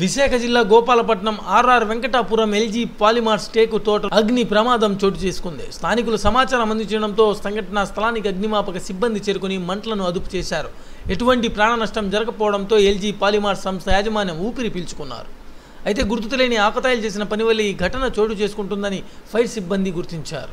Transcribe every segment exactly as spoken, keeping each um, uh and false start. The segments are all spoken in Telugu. విశాఖ జిల్లా Gopalapatnam RR Venkatapuram LG Polymers టేకు తోట అగ్ని ప్రమాదం చోటు చేసుకుంది. స్థానికులు సమాచారం అందించడంతో సంఘటనా స్థలానికి అగ్నిమాపక సిబ్బంది చేరుకుని మంటలను అదుపు చేశారు. ఎటువంటి ప్రాణ నష్టం జరగకపోవడంతో ఎల్జీ పాలిమర్స్ సంస్థ యాజమాన్యం ఊపిరి పీల్చుకున్నారు. అయితే గుర్తులేని ఆకతాయిలు చేసిన పని వల్ల ఈ ఘటన చోటు చేసుకుంటుందని ఫైర్ సిబ్బంది గుర్తించారు.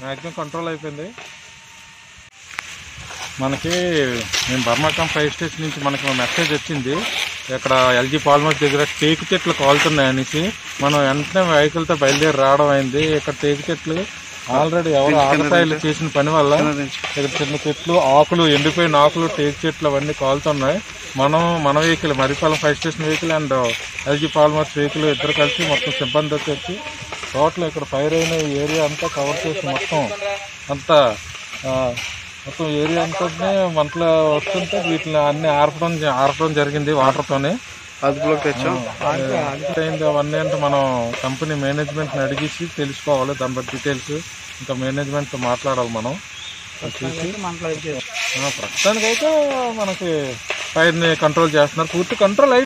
మ్యాక్సిమం కంట్రోల్ అయిపోయింది. మనకి మేము బర్మాకం ఫైర్ స్టేషన్ నుంచి మనకు మెసేజ్ వచ్చింది, ఇక్కడ ఎల్జీ పాలిమర్స్ దగ్గర టేకు చెట్లు కాలుతున్నాయి అనేసి. మనం వెంటనే వెహికల్తో బయలుదేరి రావడం అయింది. ఇక్కడ టేకు చెట్లు ఆల్రెడీ ఎవరు ఆకతాయిలు చేసిన పని వల్ల ఇక్కడ చిన్న చెట్లు ఆకులు ఎండిపోయిన ఆకులు టేకు చెట్లు అవన్నీ కాలుతున్నాయి. మనం మన vehicle Maripalem fire station vehicle and LG Polymers vehicle ఇద్దరు కలిసి మొత్తం సిబ్బంది వచ్చి టోటల్ ఇక్కడ ఫైర్ అయిన ఏరియా అంతా కవర్ చేసి మొత్తం అంతా మొత్తం ఏరియా అంతా మంటలు వస్తుంటే వీటిని అన్ని ఆర్పడం ఆర్పడం జరిగింది. వాటర్తోనే అదుపులోకి తెచ్చాం. అయింది అవన్నీ అంటే మనం కంపెనీ మేనేజ్మెంట్ని అడిగేసి తెలుసుకోవాలి. దాని బట్టి డీటెయిల్స్ ఇంకా మేనేజ్మెంట్తో మాట్లాడాలి. మనం చూసి ప్రస్తుతానికైతే మనకి ఫైర్ని కంట్రోల్ చేస్తున్నారు. పూర్తి కంట్రోల్ అయి